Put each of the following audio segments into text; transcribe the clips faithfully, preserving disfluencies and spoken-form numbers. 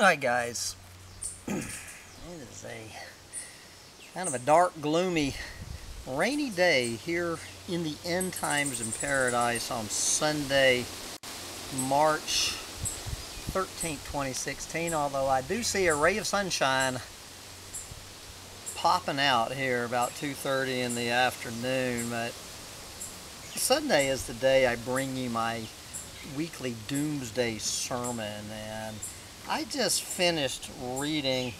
Hi guys, it is a kind of a dark, gloomy, rainy day here in the end times in paradise on Sunday, March thirteenth, twenty sixteen, although I do see a ray of sunshine popping out here about two thirty in the afternoon, but Sunday is the day I bring you my weekly doomsday sermon, and I just finished reading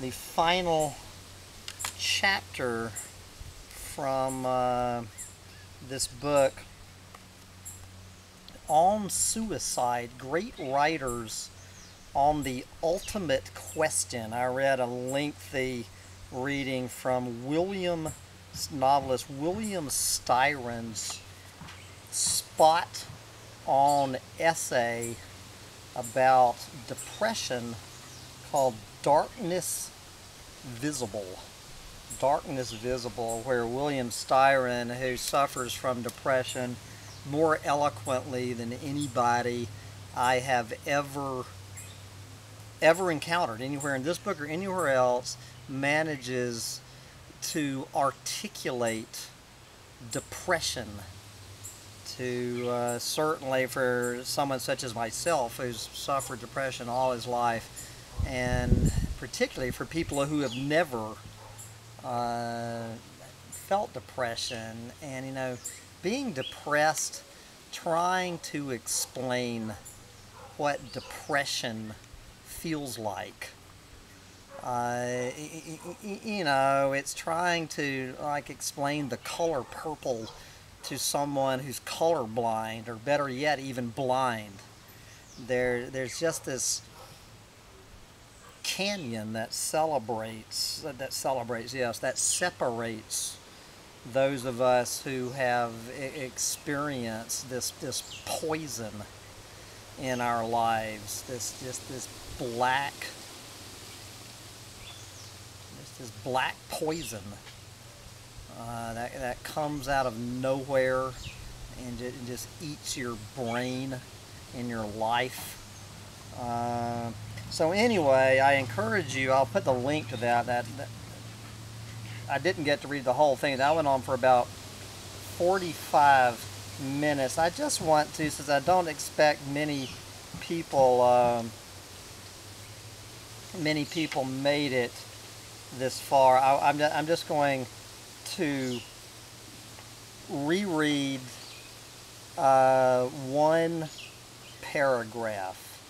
the final chapter from uh, this book, On Suicide, Great Writers on the Ultimate Question. I read a lengthy reading from William, novelist William Styron's spot-on essay about depression called Darkness Visible. Darkness Visible, where William Styron, who suffers from depression more eloquently than anybody I have ever, ever encountered anywhere in this book or anywhere else, manages to articulate depression. To uh, certainly for someone such as myself who's suffered depression all his life, and particularly for people who have never uh, felt depression, and you know, being depressed, trying to explain what depression feels like. Uh, you know, it's trying to like explain the color purple to someone who's colorblind, or better yet, even blind. There, there's just this canyon that celebrates, that celebrates, yes, that separates those of us who have experienced this this poison in our lives, this just this black, this this black poison. Uh, that, that comes out of nowhere and it just eats your brain and your life. Uh, so anyway, I encourage you, I'll put the link to that. That, that I didn't get to read the whole thing. That went on for about forty-five minutes. I just want to, since I don't expect many people, um, many people made it this far, I, I'm, I'm just going to reread uh, one paragraph.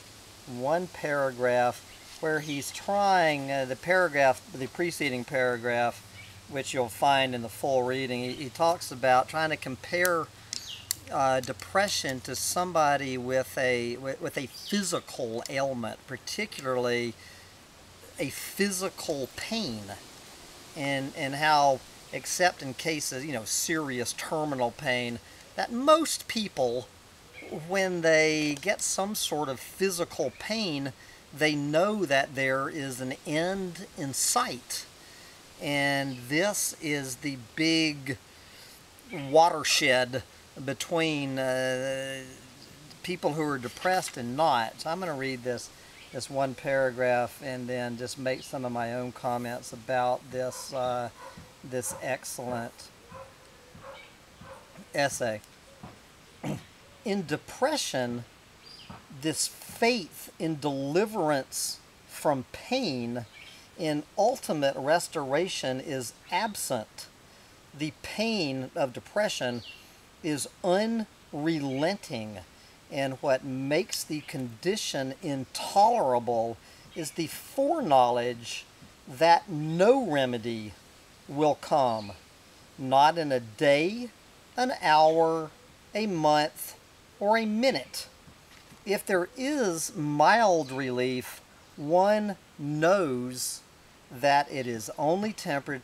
One paragraph where he's trying, uh, the paragraph, the preceding paragraph, which you'll find in the full reading, he, he talks about trying to compare uh, depression to somebody with a, with, with a physical ailment, particularly a physical pain, and, and how, except in cases, you know, serious terminal pain, that most people, when they get some sort of physical pain, they know that there is an end in sight. And this is the big watershed between uh, people who are depressed and not. So I'm going to read this, this one paragraph and then just make some of my own comments about this uh, this excellent essay. In depression, this faith in deliverance from pain, in ultimate restoration, is absent. The pain of depression is unrelenting, and what makes the condition intolerable is the foreknowledge that no remedy will come, not in a day, an hour, a month, or a minute. If there is mild relief, one knows that it is only temper-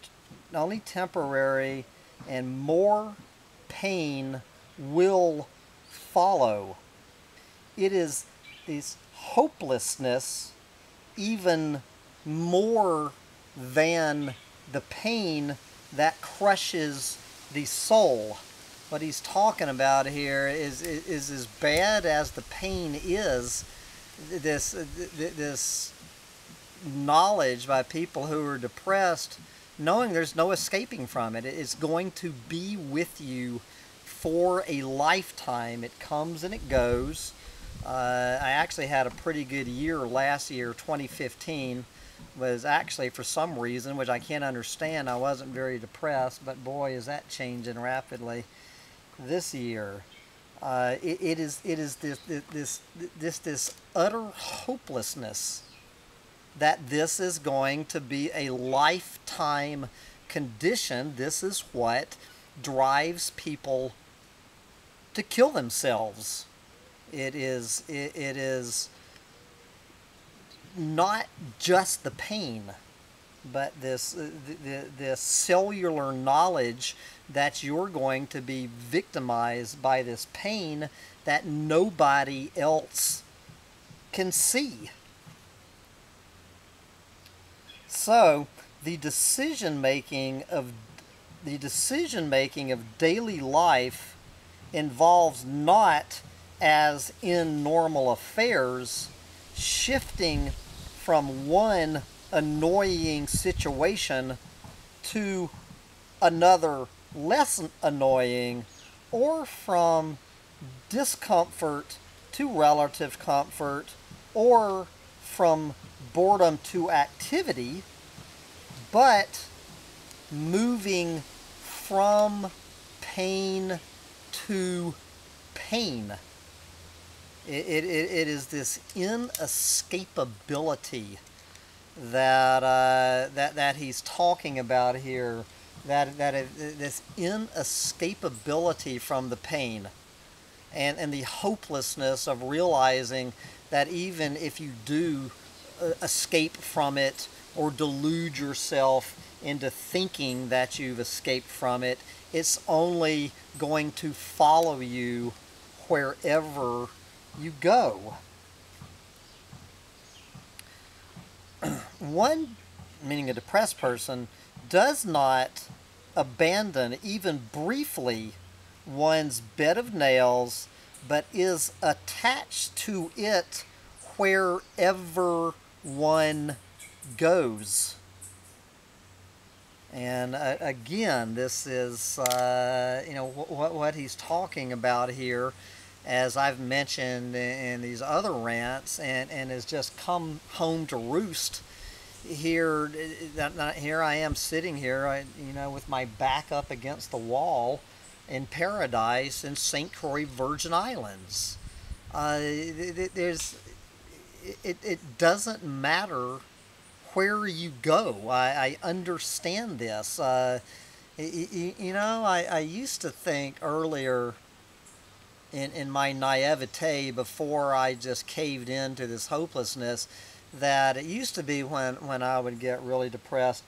only temporary, and more pain will follow. It is this hopelessness, even more than the pain, that crushes the soul. What he's talking about here is, is, is as bad as the pain is, this this knowledge by people who are depressed, knowing there's no escaping from it. It's going to be with you for a lifetime. It comes and it goes. Uh, I actually had a pretty good year last year. twenty fifteen was actually, for some reason, which I can't understand, I wasn't very depressed, but boy, is that changing rapidly this year. Uh, it, it is it is this this this this utter hopelessness that this is going to be a lifetime condition. This is what drives people to kill themselves. It is it, it is not just the pain, but this this cellular knowledge that you're going to be victimized by this pain that nobody else can see. So the decision making of the decision making of daily life involves, not as in normal affairs, shifting from one annoying situation to another less annoying, or from discomfort to relative comfort, or from boredom to activity, but moving from pain to pain. It, it, it is this inescapability that uh, that that he's talking about here. That that it, this inescapability from the pain, and and the hopelessness of realizing that even if you do uh, escape from it, or delude yourself into thinking that you've escaped from it, it's only going to follow you wherever you go. One, meaning a depressed person, does not abandon, even briefly, one's bed of nails, but is attached to it wherever one goes. And uh, again, this is uh, you know what what he's talking about here, as I've mentioned in these other rants, and, and has just come home to roost here. Here I am sitting here, you know, with my back up against the wall in paradise in Saint Croix, Virgin Islands. Uh, there's, it, it doesn't matter where you go. I, I understand this. Uh, you, you know, I, I used to think earlier, In, in my naivete, before I just caved into this hopelessness, that it used to be when, when I would get really depressed,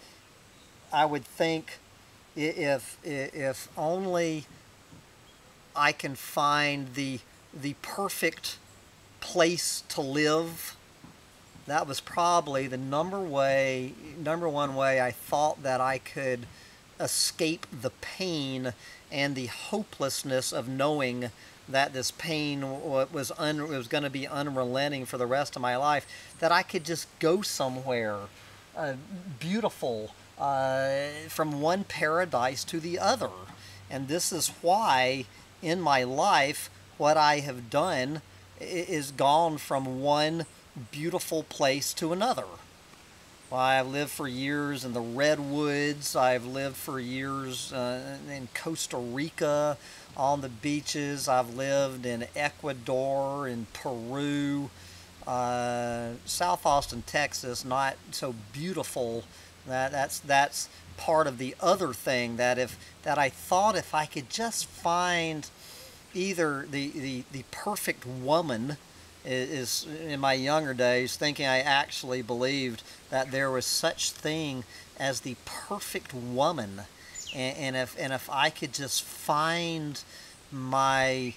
I would think, if, if only I can find the, the perfect place to live. That was probably the number way, number one way I thought that I could escape the pain and the hopelessness of knowing that this pain was un, was going to be unrelenting for the rest of my life, that I could just go somewhere uh, beautiful, uh, from one paradise to the other. And this is why, in my life, what I have done is gone from one beautiful place to another. Well, I've lived for years in the redwoods. I've lived for years uh, in Costa Rica, on the beaches. I've lived in Ecuador, in Peru, uh, South Austin, Texas, not so beautiful. That, that's that's part of the other thing, that if that I thought if I could just find either the the, the perfect woman, is, in my younger days, thinking I actually believed that there was such thing as the perfect woman. And if and if I could just find my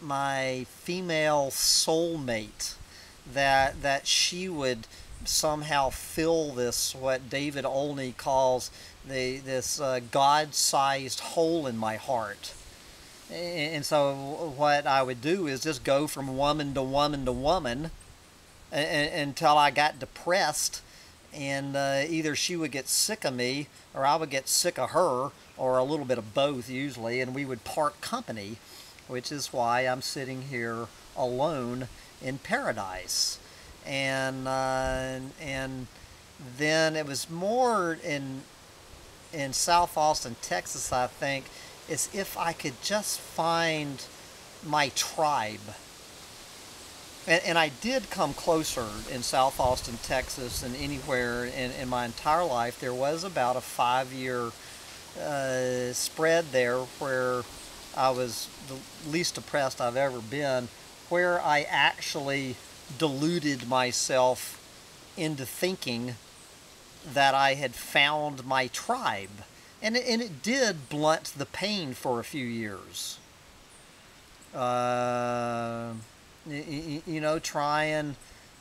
my female soulmate, that that she would somehow fill this, what David Olney calls the this uh, God-sized hole in my heart, And so what I would do is just go from woman to woman to woman until I got depressed, and uh, either she would get sick of me or I would get sick of her, or a little bit of both usually, and we would part company, which is why I'm sitting here alone in paradise. And uh, and then it was more in in South Austin, Texas, I think, is if I could just find my tribe. And, and I did come closer in South Austin, Texas than anywhere in, in my entire life. There was about a five-year uh, spread there where I was the least depressed I've ever been, where I actually deluded myself into thinking that I had found my tribe. And it, and it did blunt the pain for a few years. Uh, you, you know, trying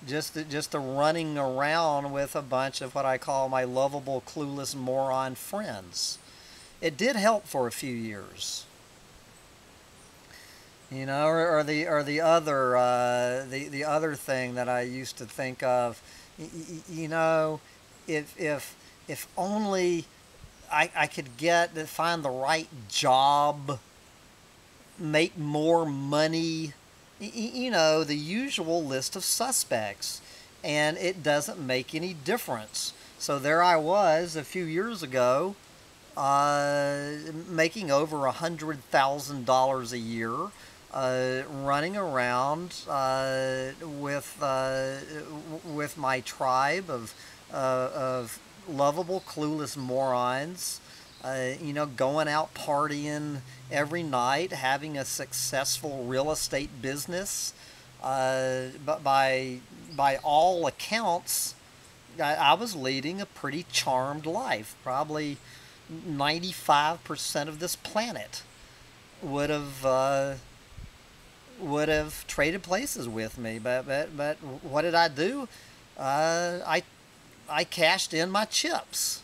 just the, just the running around with a bunch of what I call my lovable, clueless moron friends. It did help for a few years. You know, or, or the or the other uh, the the other thing that I used to think of, you, you know, if if if only. I, I could get find the right job, make more money, y you know, the usual list of suspects, and it doesn't make any difference. So there I was a few years ago, uh, making over a hundred thousand dollars a year, uh, running around uh, with uh, with my tribe of uh, of. lovable, clueless morons, uh, you know, going out partying every night, having a successful real estate business. Uh, but by, by all accounts, I, I was leading a pretty charmed life. Probably ninety-five percent of this planet would have, uh, would have traded places with me. But, but, but what did I do? Uh, I I cashed in my chips,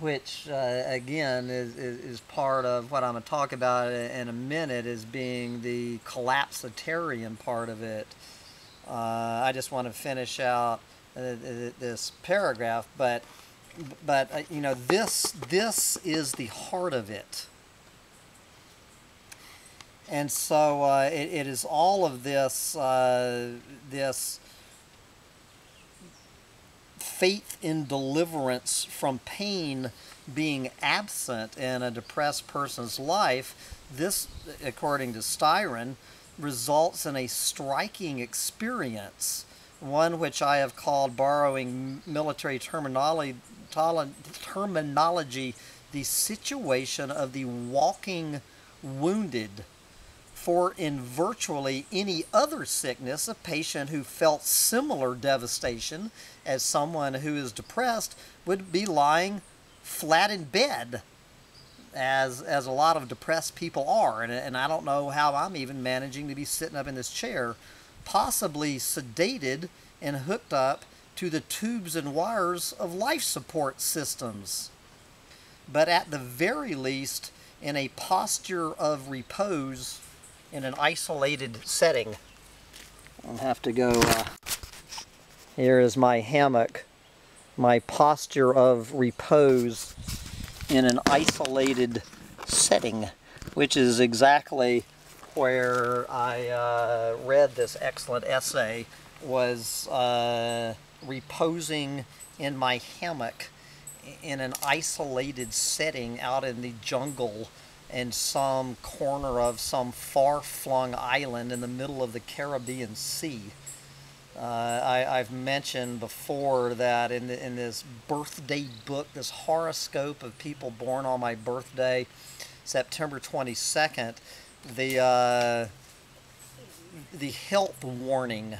which uh, again is, is, is part of what I'm going to talk about in a minute as being the collapsitarian part of it. Uh, I just want to finish out uh, this paragraph, but but uh, you know, this this is the heart of it. And so uh, it, it is all of this uh, this faith in deliverance from pain being absent in a depressed person's life. This, according to Styron, results in a striking experience, one which I have called, borrowing military terminology, terminology the situation of the walking wounded. For in virtually any other sickness, a patient who felt similar devastation as someone who is depressed would be lying flat in bed, as as a lot of depressed people are. And, and I don't know how I'm even managing to be sitting up in this chair, possibly sedated and hooked up to the tubes and wires of life support systems. But at the very least, in a posture of repose, in an isolated setting. I'll have to go, uh, here is my hammock, my posture of repose in an isolated setting, which is exactly where I uh, read this excellent essay, was uh, reposing in my hammock in an isolated setting out in the jungle in some corner of some far-flung island in the middle of the Caribbean Sea. Uh, I, I've mentioned before that in, the, in this birthday book, this horoscope of people born on my birthday, September twenty-second, the, uh, the health warning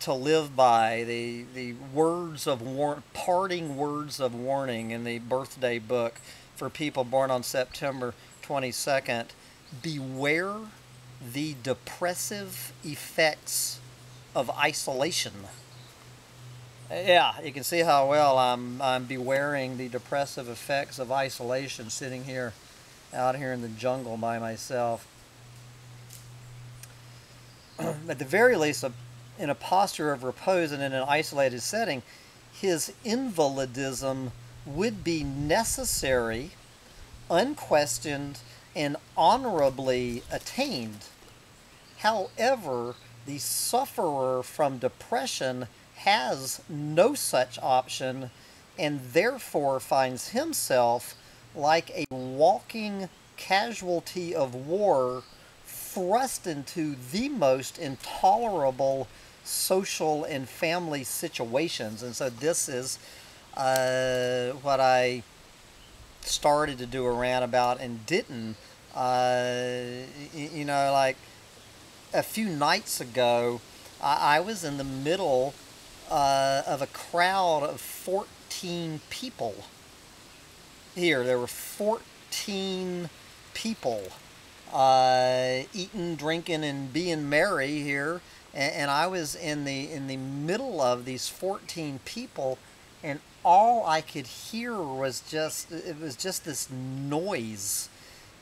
to live by, the, the words of war- parting words of warning in the birthday book for people born on September twenty-second, beware the depressive effects of isolation. Yeah, you can see how well I'm, I'm bewaring the depressive effects of isolation, sitting here, out here in the jungle by myself. At the very least, a, in a posture of repose and in an isolated setting, his invalidism would be necessary, unquestioned, and honorably attained. However, the sufferer from depression has no such option and therefore finds himself like a walking casualty of war, thrust into the most intolerable social and family situations. And so this is uh, what I started to do a rant about and didn't. Uh, you know, like a few nights ago, I, I was in the middle Uh, of a crowd of fourteen people. Here, there were fourteen people uh, eating, drinking, and being merry here, and, and I was in the in the middle of these fourteen people, and all I could hear was just it was just this noise,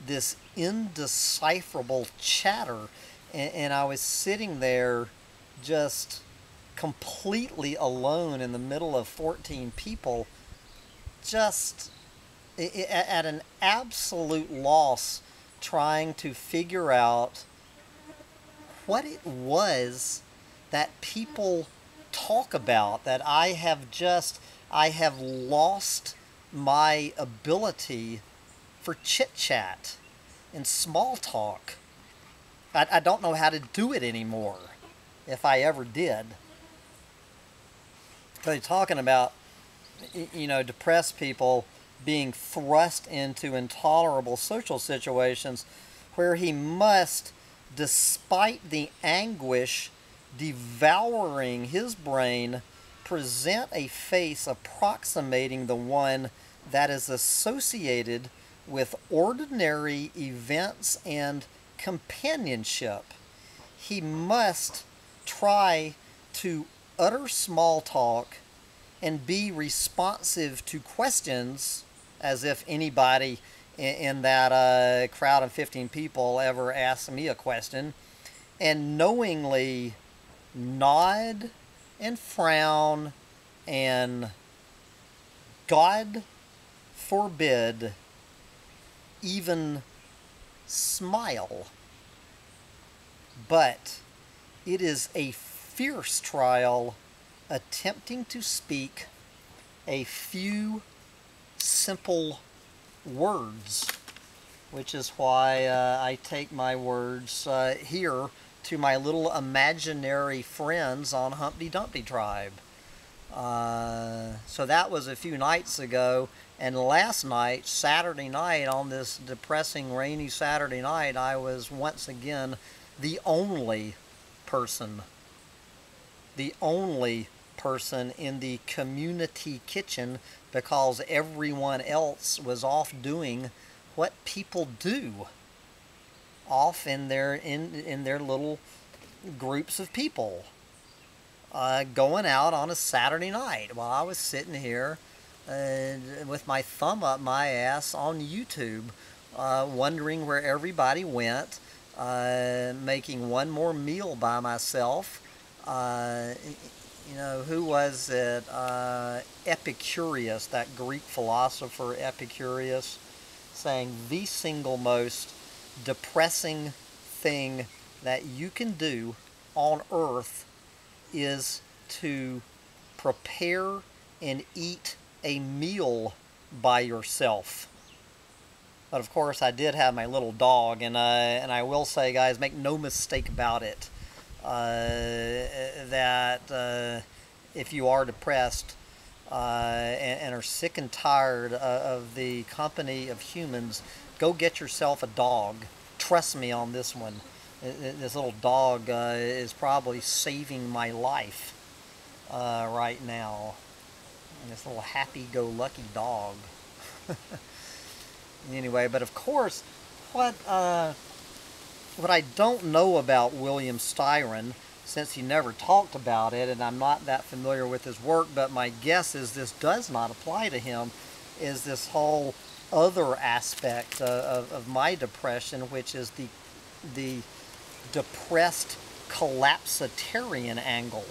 this indecipherable chatter, and, and I was sitting there, just completely alone in the middle of fourteen people, just at an absolute loss, trying to figure out what it was that people talk about, that I have just, I have lost my ability for chit-chat and small talk. I, I don't know how to do it anymore, if I ever did. They're talking about, you know, depressed people being thrust into intolerable social situations where he must, despite the anguish devouring his brain, present a face approximating the one that is associated with ordinary events and companionship. He must try to utter small talk and be responsive to questions, as if anybody in, in that uh, crowd of fifteen people ever asked me a question, and knowingly nod and frown and, God forbid, even smile. But it is a fierce trial, attempting to speak a few simple words, which is why uh, I take my words uh, here to my little imaginary friends on Humpty Dumpty Tribe. Uh, so that was a few nights ago, and last night, Saturday night, on this depressing rainy Saturday night, I was once again the only person the only person in the community kitchen, because everyone else was off doing what people do, off in their in in their little groups of people, uh, going out on a Saturday night, while I was sitting here uh, with my thumb up my ass on YouTube, uh, wondering where everybody went, uh, making one more meal by myself. Uh, you know, who was it? Uh, Epicurus, that Greek philosopher Epicurus, saying the single most depressing thing that you can do on earth is to prepare and eat a meal by yourself. But of course, I did have my little dog, and I, and I will say, guys, make no mistake about it. Uh, that uh, if you are depressed uh, and, and are sick and tired uh, of the company of humans, go get yourself a dog. Trust me on this one. This little dog uh, is probably saving my life uh, right now. And this little happy-go-lucky dog. Anyway, but of course, what... Uh, What I don't know about William Styron since he never talked about it, and I'm not that familiar with his work, but my guess is this does not apply to him, is this whole other aspect of, of, of my depression, which is the, the depressed collapsitarian angle.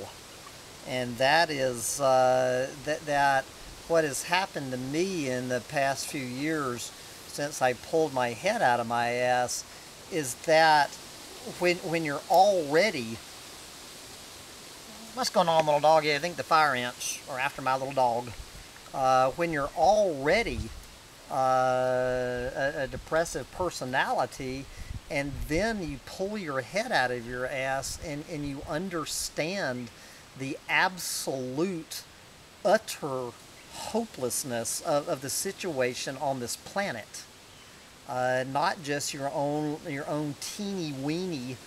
And that is uh, that, that what has happened to me in the past few years since I pulled my head out of my ass is that when, when you're already, what's going on, little dog? Yeah, I think the fire ants are after my little dog. Uh, when you're already uh, a, a depressive personality, and then you pull your head out of your ass and, and you understand the absolute, utter hopelessness of, of the situation on this planet. Uh, not just your own, your own teeny weeny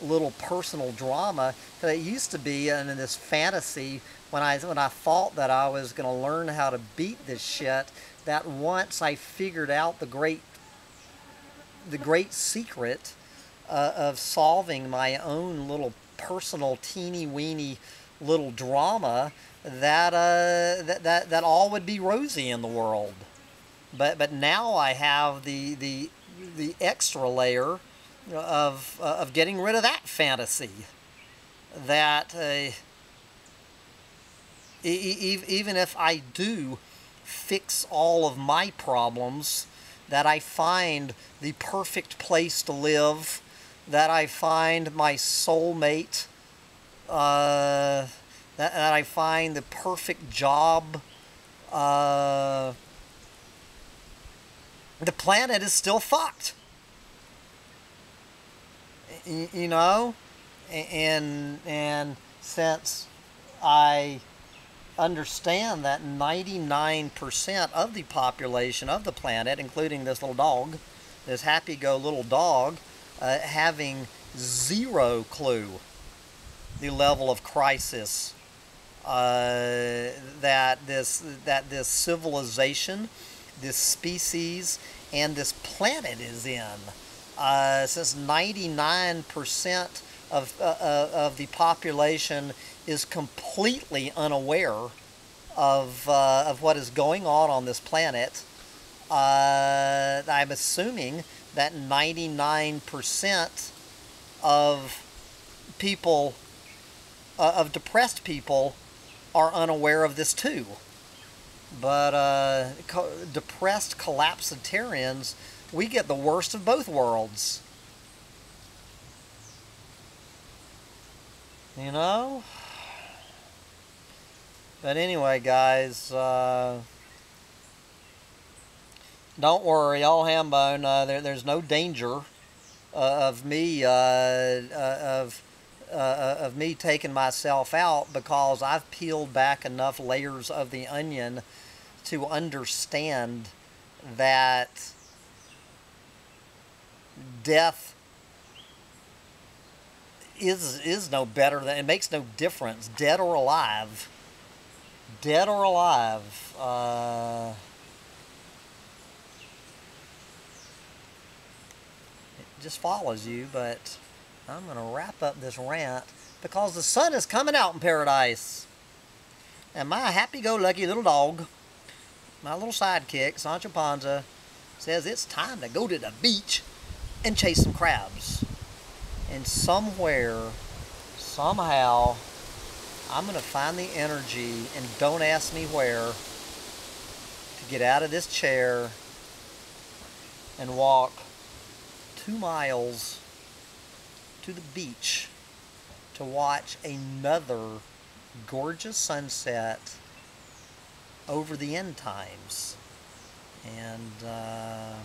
little personal drama. That it used to be in this fantasy when I, when I thought that I was going to learn how to beat this shit, that once I figured out the great, the great secret uh, of solving my own little personal teeny weeny little drama, that, uh, that, that, that all would be rosy in the world. But, but now I have the, the, the extra layer of, uh, of getting rid of that fantasy. That uh, e e even if I do fix all of my problems, that I find the perfect place to live, that I find my soulmate, uh, that, that I find the perfect job. Uh, the planet is still fucked. Y you know? And, and since I understand that ninety-nine percent of the population of the planet, including this little dog, this happy-go little dog, Uh, having zero clue the level of crisis uh, that this that this civilization, this species, and this planet is in, uh, since ninety-nine percent of uh, uh, of the population is completely unaware of uh, of what is going on on this planet. Uh, I'm assuming that ninety-nine percent of people, uh, of depressed people, are unaware of this too. But uh, co depressed collapsitarians, we get the worst of both worlds. You know? But anyway, guys, uh, don't worry, all Hambone, uh, there, there's no danger uh, of me uh, uh, of, uh, of me taking myself out, because I've peeled back enough layers of the onion to understand that death is, is no better than, it makes no difference, dead or alive. Dead or alive. Uh, just follows you. But I'm going to wrap up this rant because the sun is coming out in paradise. And my happy-go-lucky little dog, my little sidekick, Sancho Panza, says it's time to go to the beach and chase some crabs. And somewhere, somehow, I'm going to find the energy, and don't ask me where, to get out of this chair and walk two miles to the beach to watch another gorgeous sunset over the end times. And uh,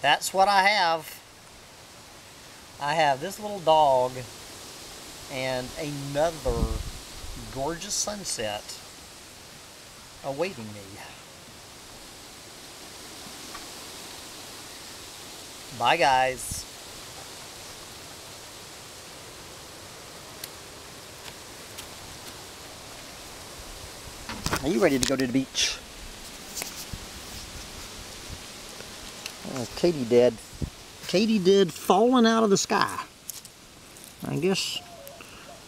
that's what I have. I have this little dog and another gorgeous sunset awaiting me. Bye, guys. Are you ready to go to the beach? Oh, Katie did. Katie did falling out of the sky. I guess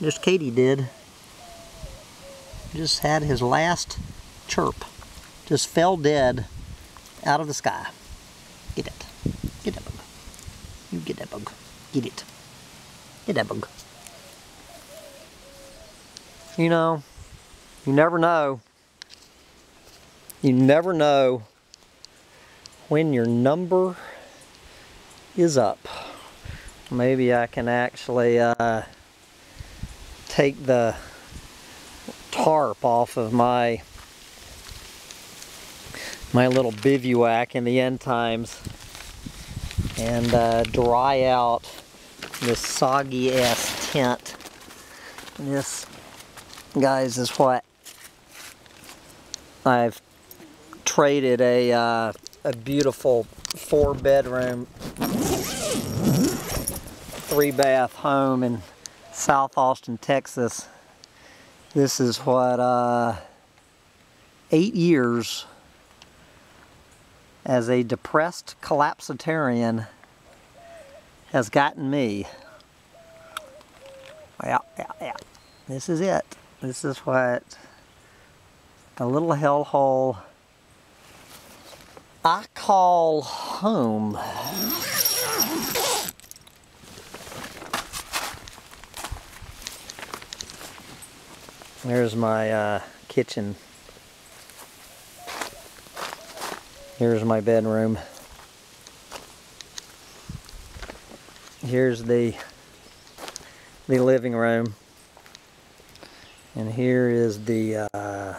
this katydid just had his last chirp. Just fell dead out of the sky. Get it. Get that bug. You get that bug. Get it. Get that bug. You know, you never know. You never know when your number is up. Maybe I can actually uh, take the tarp off of my my little bivouac in the end times and uh, dry out this soggy ass tent. And this, guys, is what I've traded a uh, a beautiful four bedroom three bath home in South Austin, Texas. This is what uh, eight years as a depressed collapsitarian has gotten me. Yeah, yeah, yeah. This is it. This is what a little hellhole I call home. There's my uh, kitchen. Here's my bedroom. Here's the the living room, and here is the uh,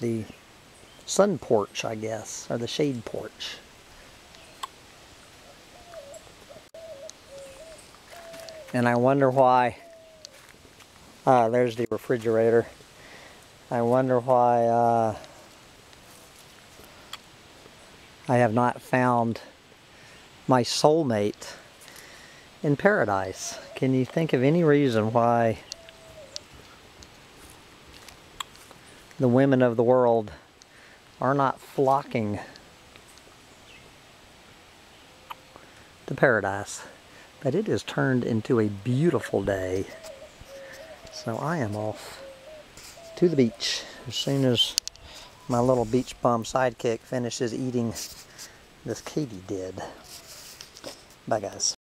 the sun porch, I guess, or the shade porch. And I wonder why. Ah, there's the refrigerator. I wonder why uh, I have not found my soulmate in paradise. Can you think of any reason why the women of the world are not flocking to paradise? But it has turned into a beautiful day. So I am off to the beach as soon as my little beach bum sidekick finishes eating this katydid. Bye, guys.